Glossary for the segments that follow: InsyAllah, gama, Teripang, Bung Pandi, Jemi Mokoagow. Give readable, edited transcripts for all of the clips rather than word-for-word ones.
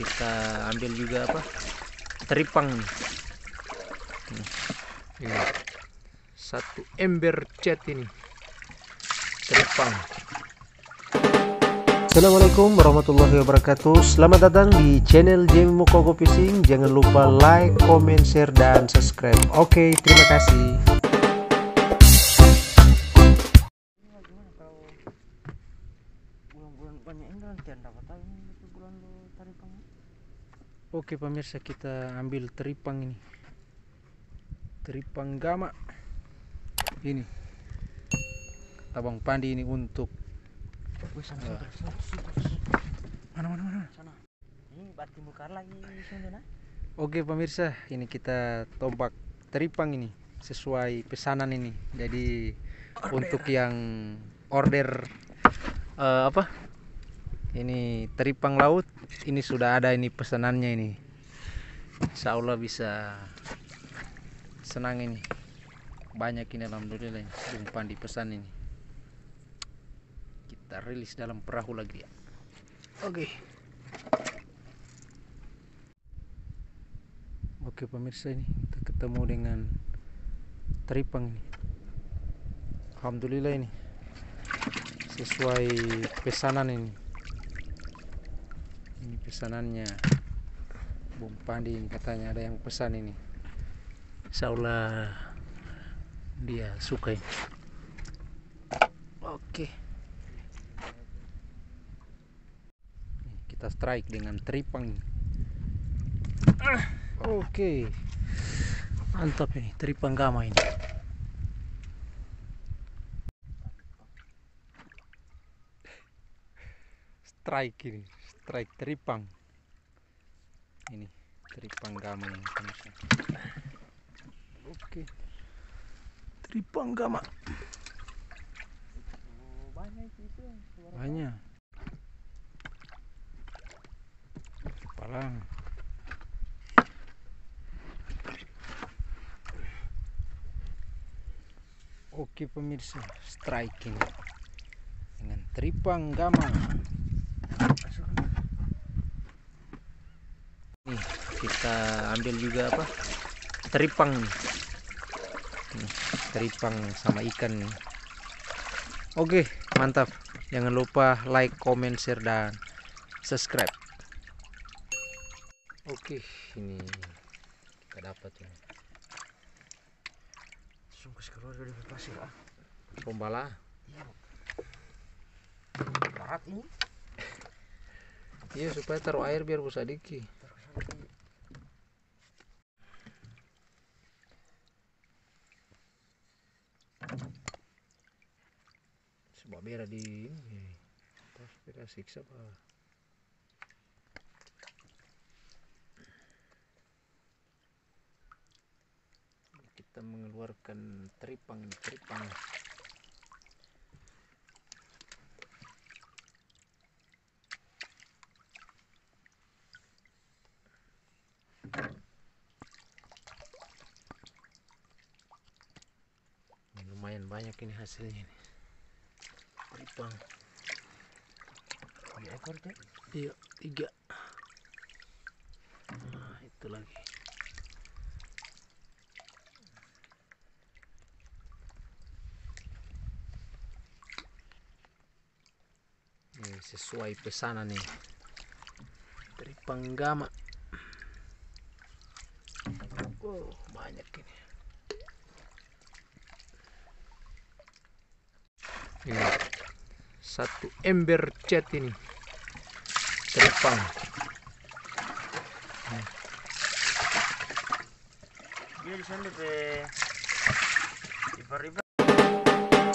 kita ambil juga apa, teripang. Ini satu ember cat ini teripang. Assalamualaikum warahmatullahi wabarakatuh. Selamat datang di channel Jemi Mokoagow Fishing. Jangan lupa like, comment, share, dan subscribe. Oke, terima kasih. Oke pemirsa, kita ambil teripang ini, teripang gama ini, kata Bung Pandi ini untuk mana sana. Ini batu mukar lagi. Oke pemirsa, ini kita tombak teripang ini sesuai pesanan ini. Jadi order. Untuk yang order apa? Ini teripang laut ini sudah ada, ini pesanannya ini. Insya Allah bisa senang ini. Banyak ini, alhamdulillah Bung Pandi pesan ini. Kita rilis dalam perahu lagi ya. Oke. Oke pemirsa, ini kita ketemu dengan teripang ini. Alhamdulillah ini sesuai pesanan ini. Ini pesanannya Bung Pandi ini, katanya ada yang pesan ini. Insya Allah dia suka ini. Oke, kita strike dengan teripang. Oke, mantap ini teripang gama ini. Strike ini, strike teripang ini, teripang gama ini. Oke, teripang gama banyak. Kepala oke pemirsa, strike ini dengan teripang gama. Nih, kita ambil juga apa, teripang. Nih, teripang sama ikan nih. Oke, mantap. Jangan lupa like, comment, share, dan subscribe. Oke, ini kita dapat ya. Sungguh keluar dari pasir ah. Pembala. Berat ini. Iya, supaya taruh air biar bisa dikit. Sebab biar di ini. Terus kita siksa apa? Kita mengeluarkan teripang. Lumayan banyak ini hasilnya ini. Teripang. Ini ekor deh. Iya, 3. Nah, itu lagi. Ini sesuai pesanan nih. Teripang gama. Oh, banyak ini. Ini satu ember cat ini teripang.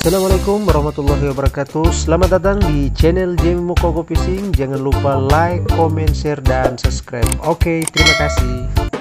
Assalamualaikum warahmatullahi wabarakatuh. Selamat datang di channel Jemi Mokoagow Fishing. Jangan lupa like, comment, share, dan subscribe. Oke, terima kasih.